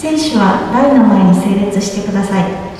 選手は台の前に整列してください。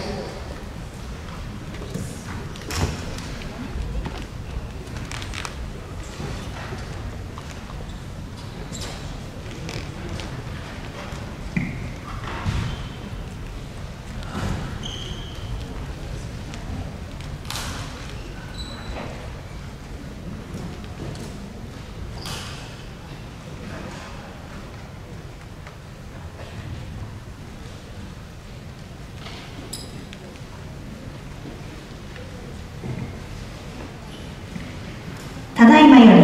ただいまよ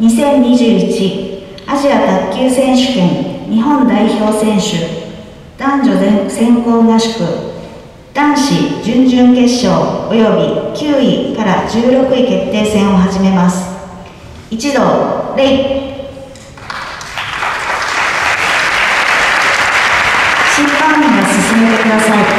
り2021アジア卓球選手権日本代表選手男女選考合宿男子準々決勝および9位から16位決定戦を始めます。一同礼。審判員が進めてください。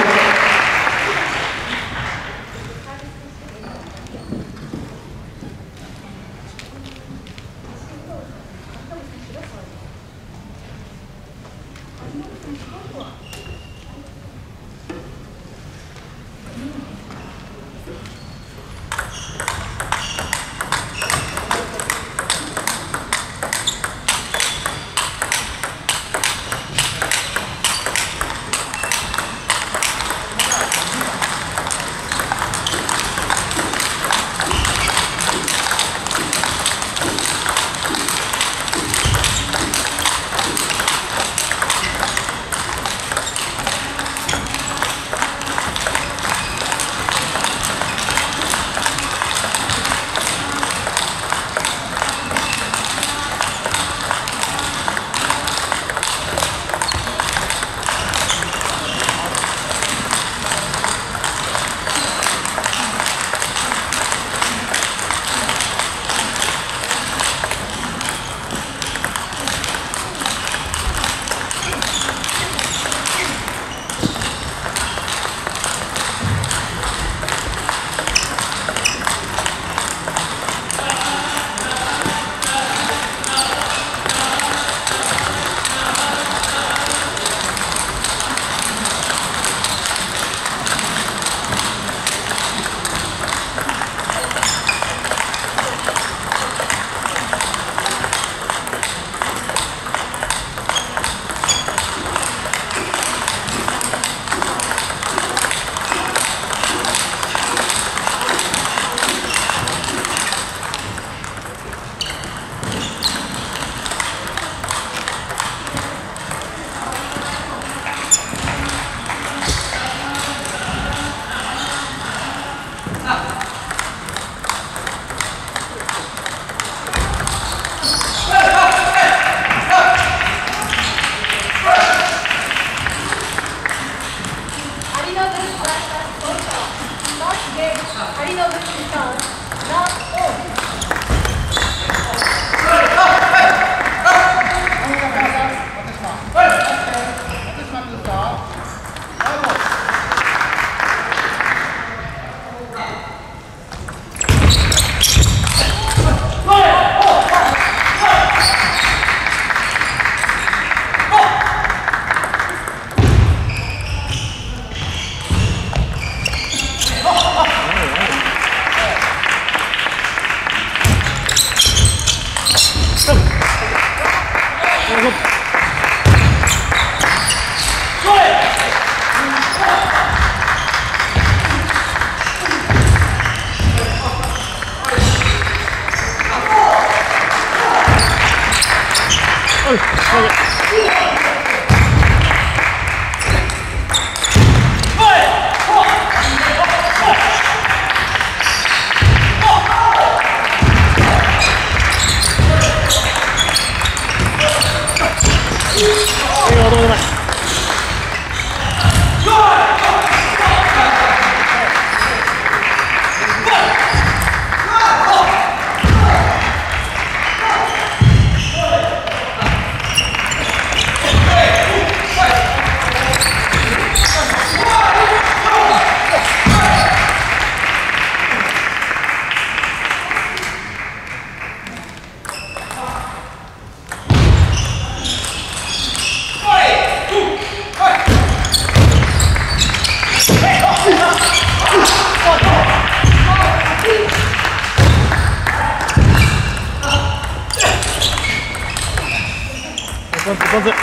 上手。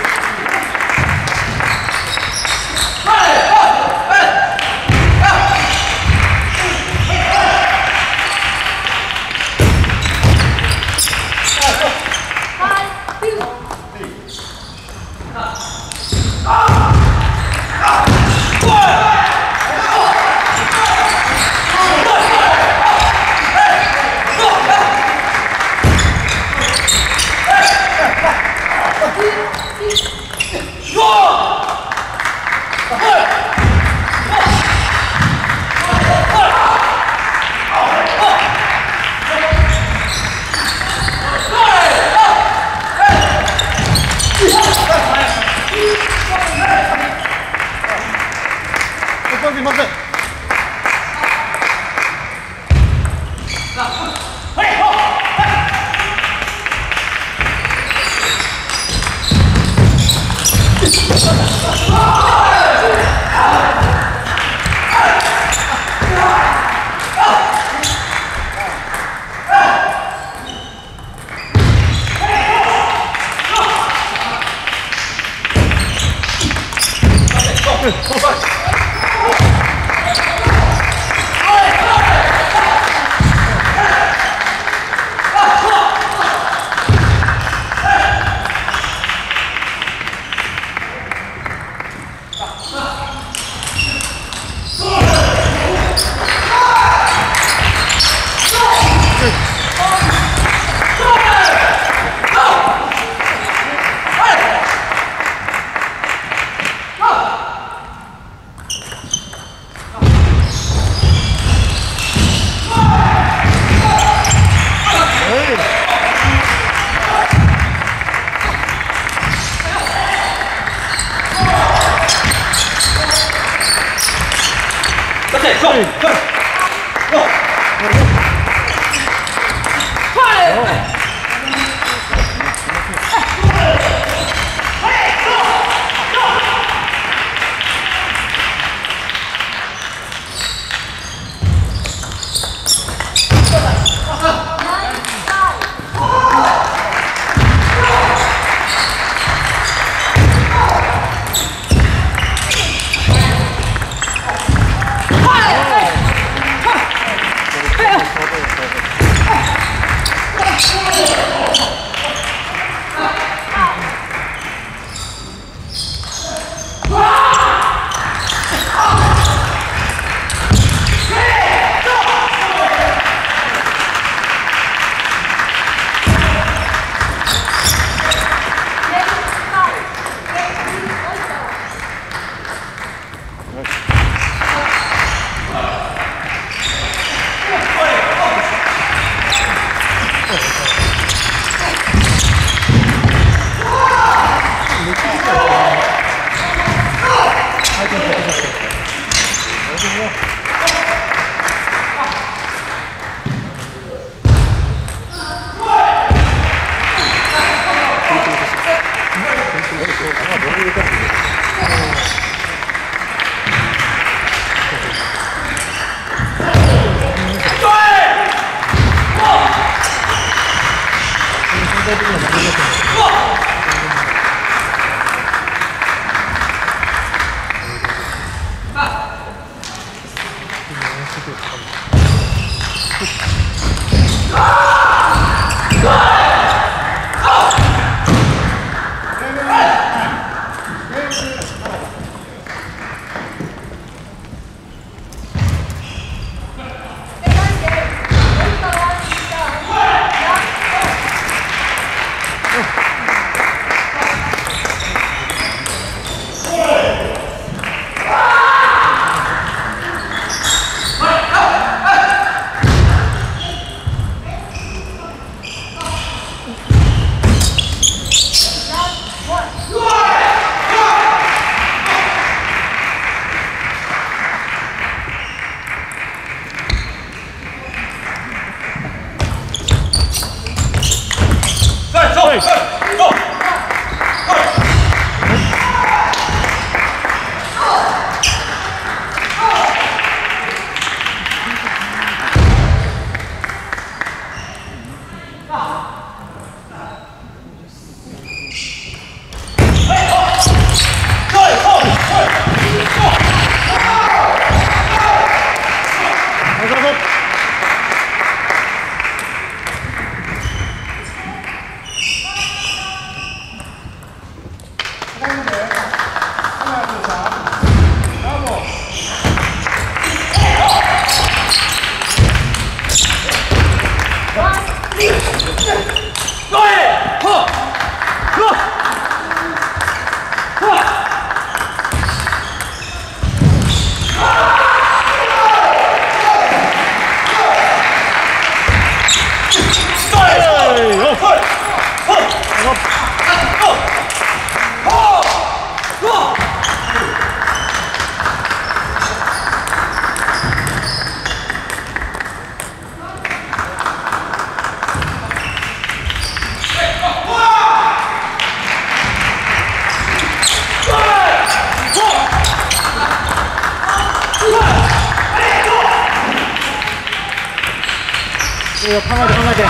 那个考えて考えて。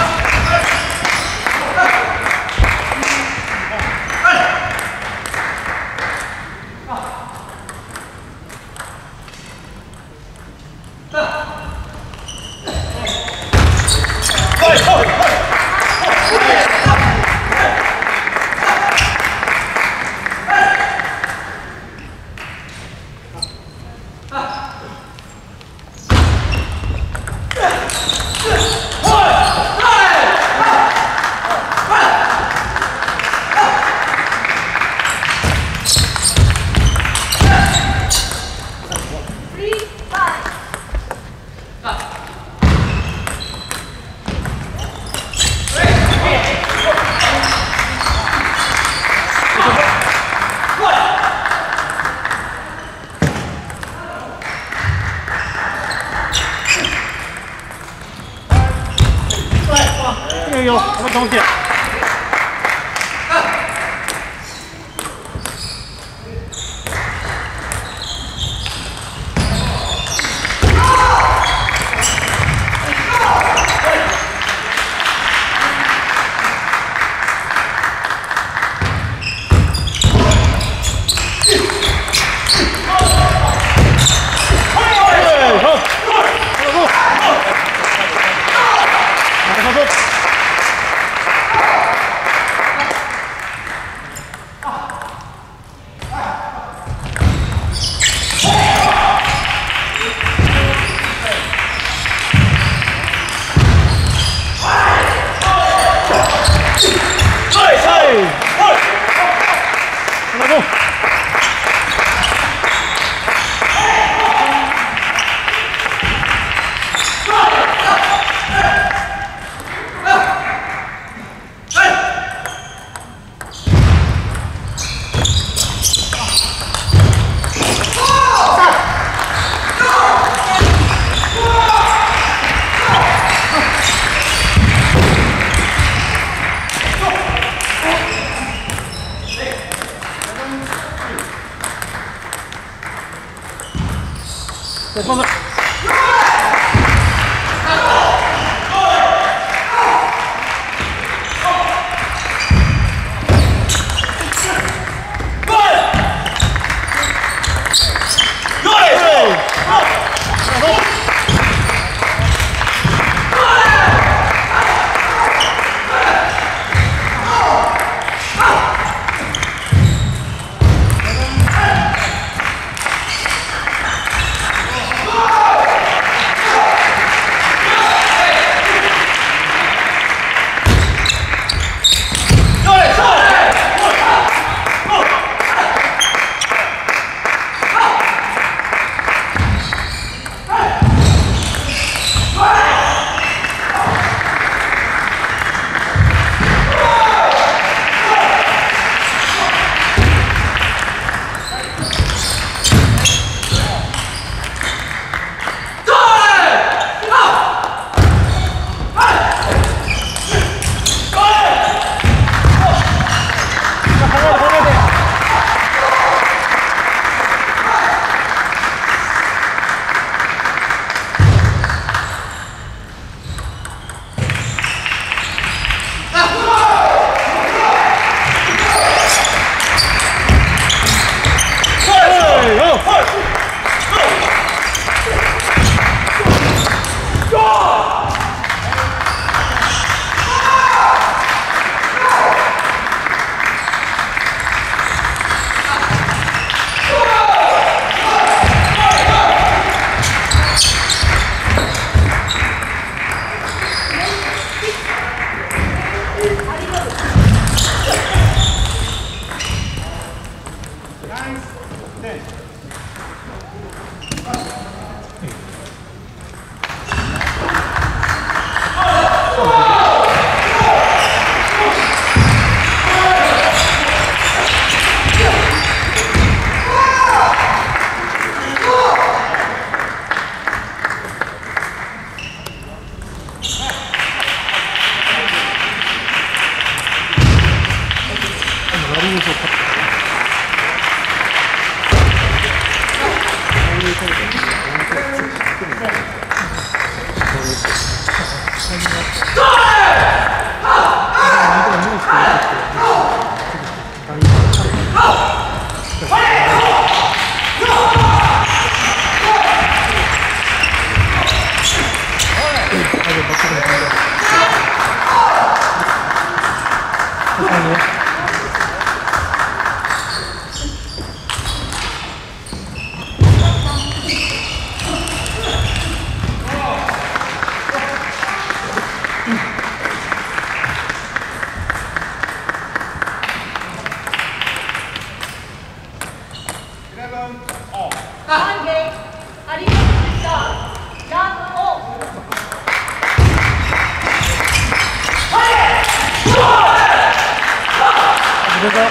どうぞ。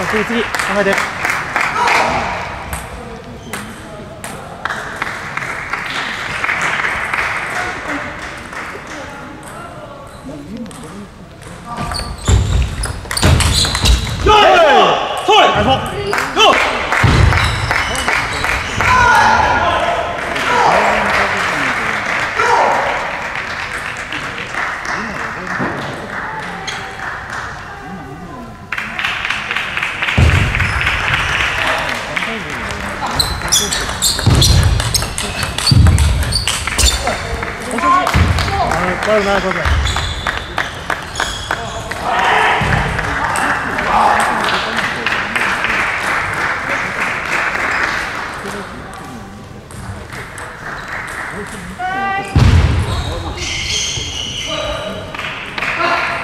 Okay, easy. Go! 次、考えて。Well done,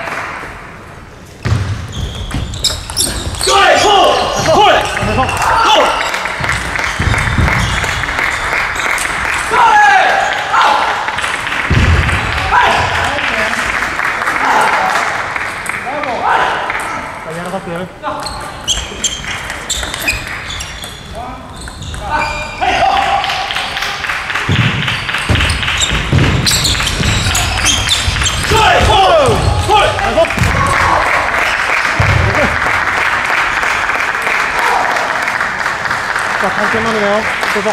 well done. 関係ないんだよ。どうぞ。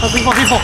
好，对碰。頑張って。はい、頑張れ。いいぞ。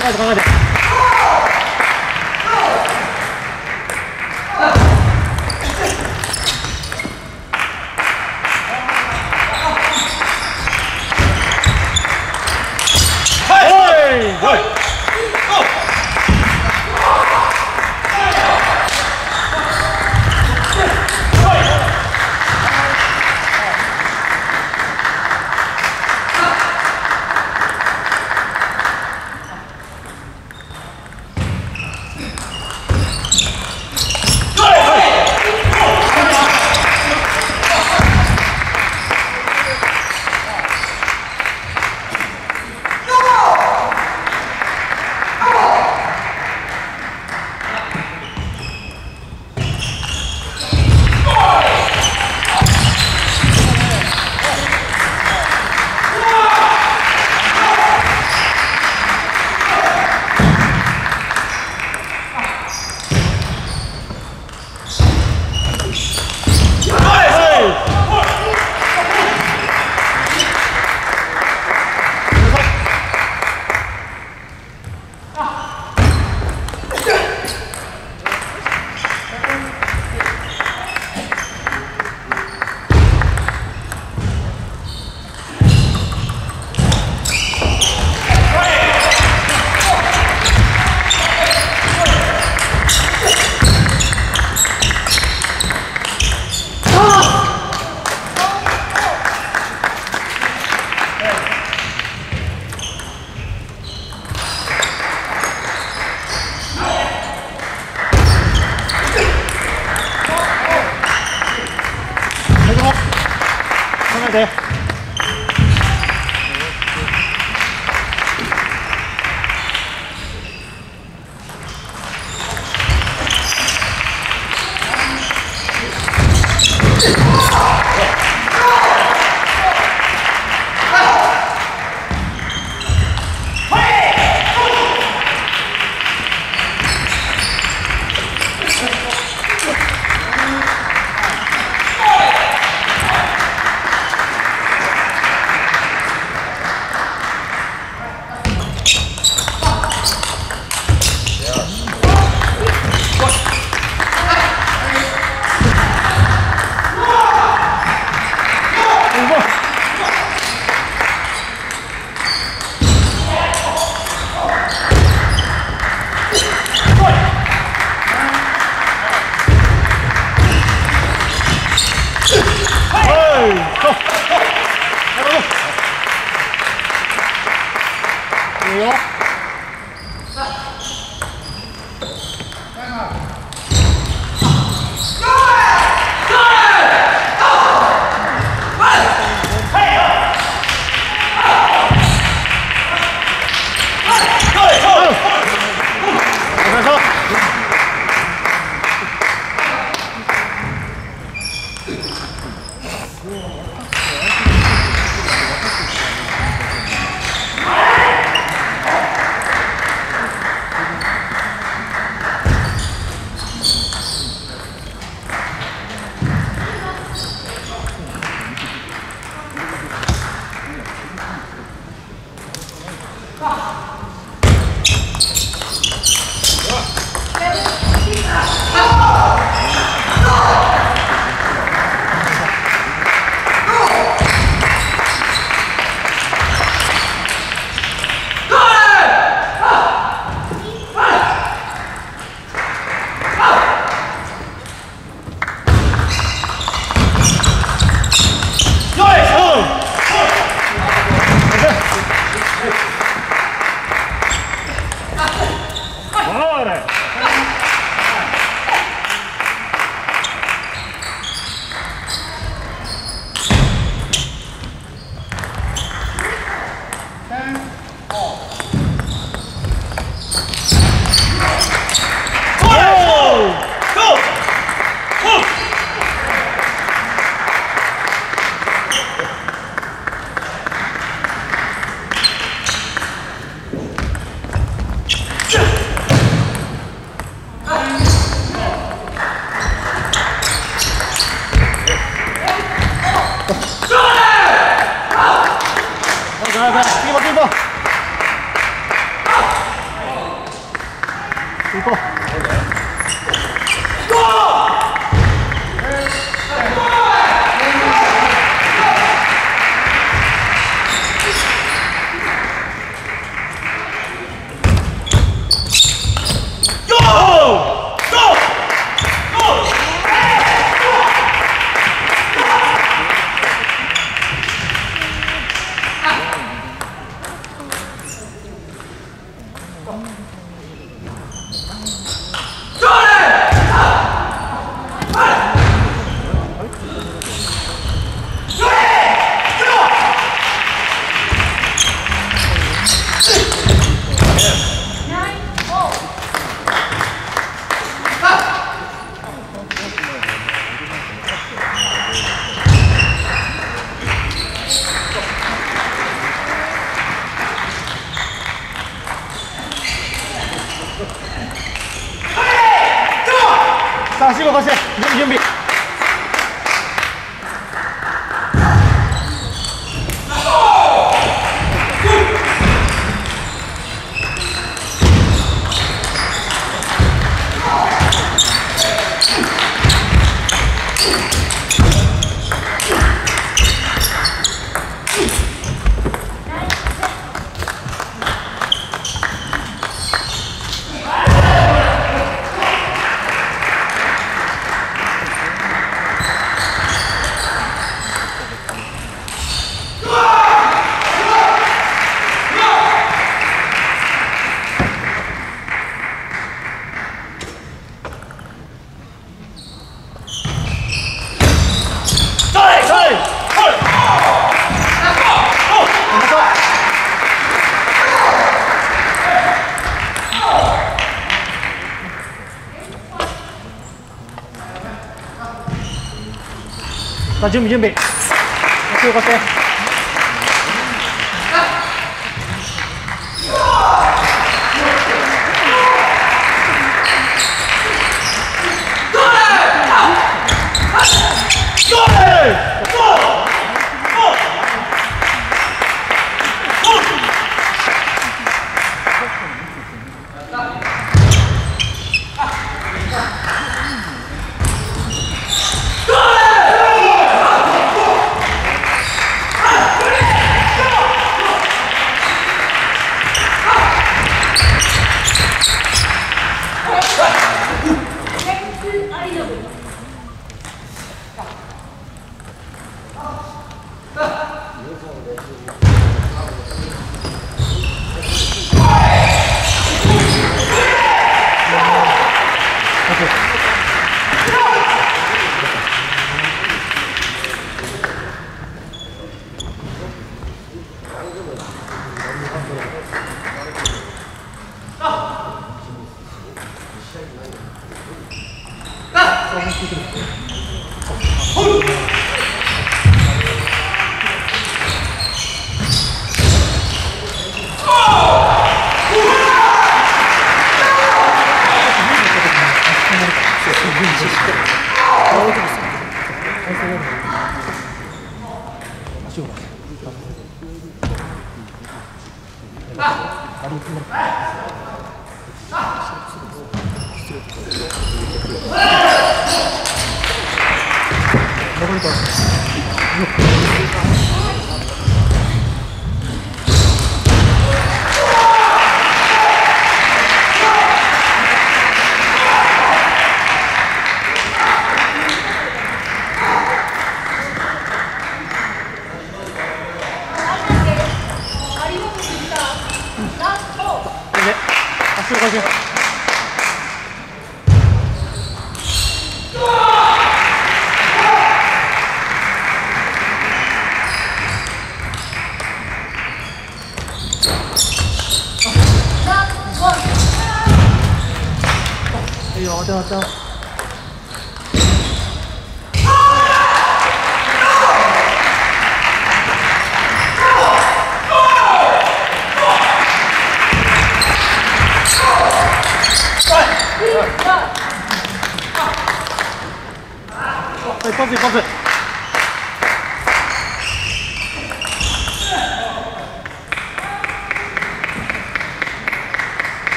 孩子们，考えて。さあ準備足を動かして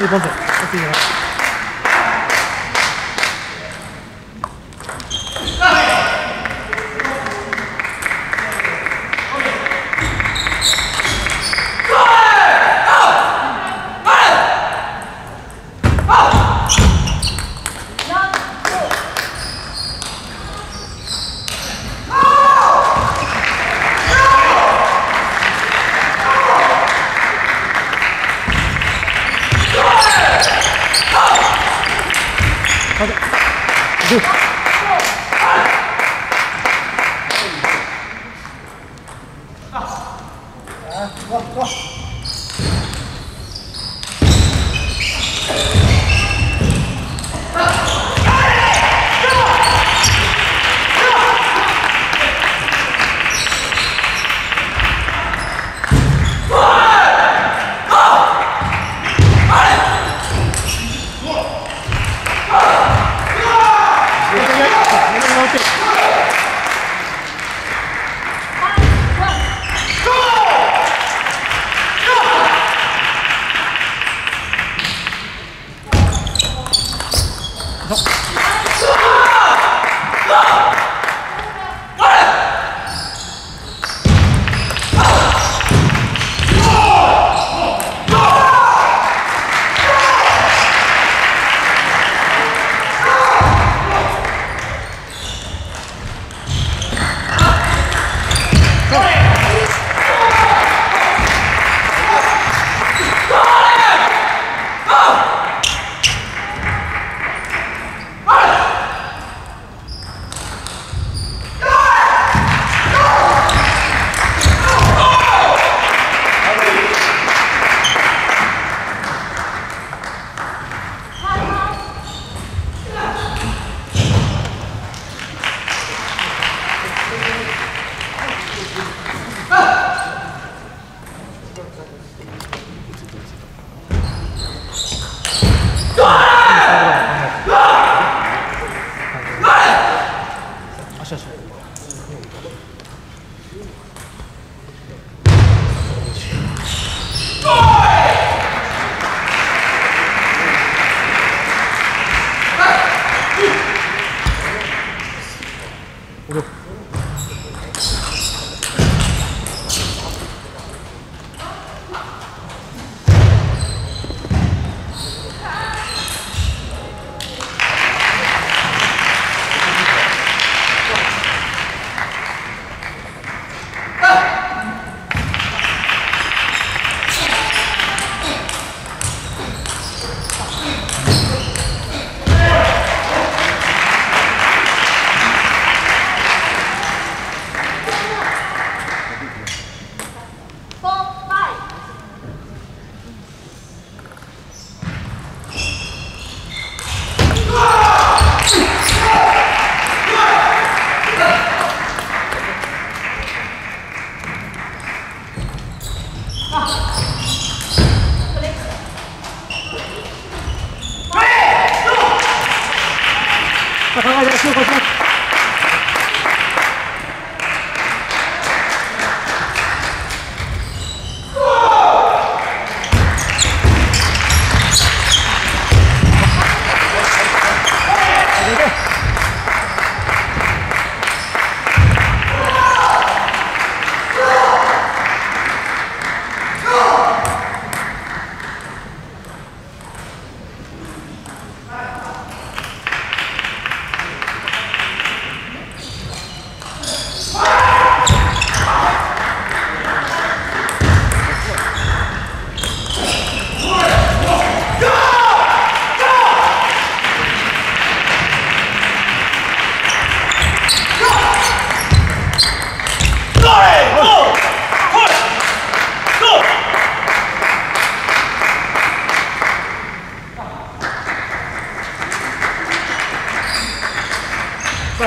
今度どうぞやっていきます。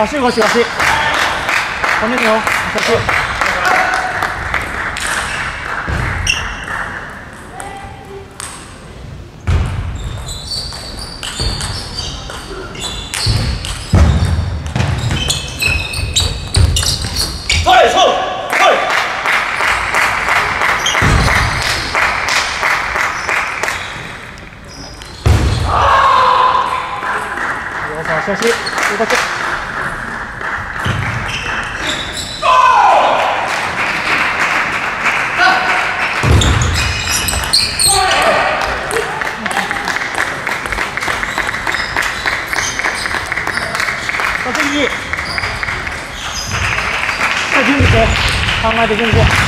足動かし止めるよ足。足足動かせ。 考えて準備して。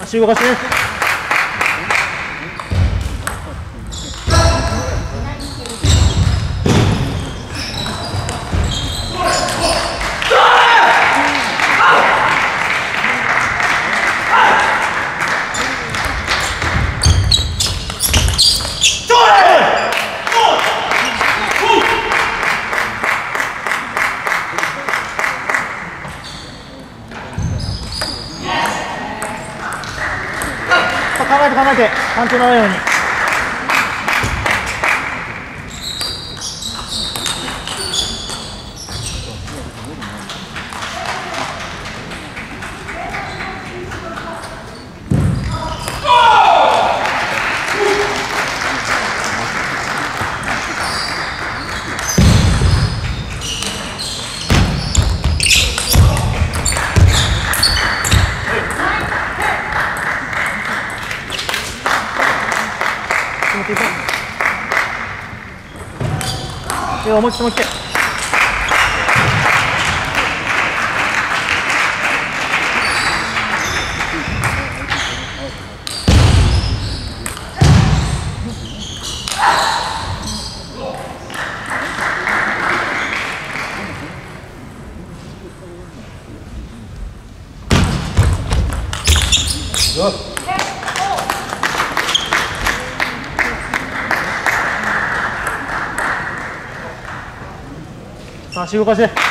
足動かしてね。 パンチのように。 思い切って思い切って。 足動かして。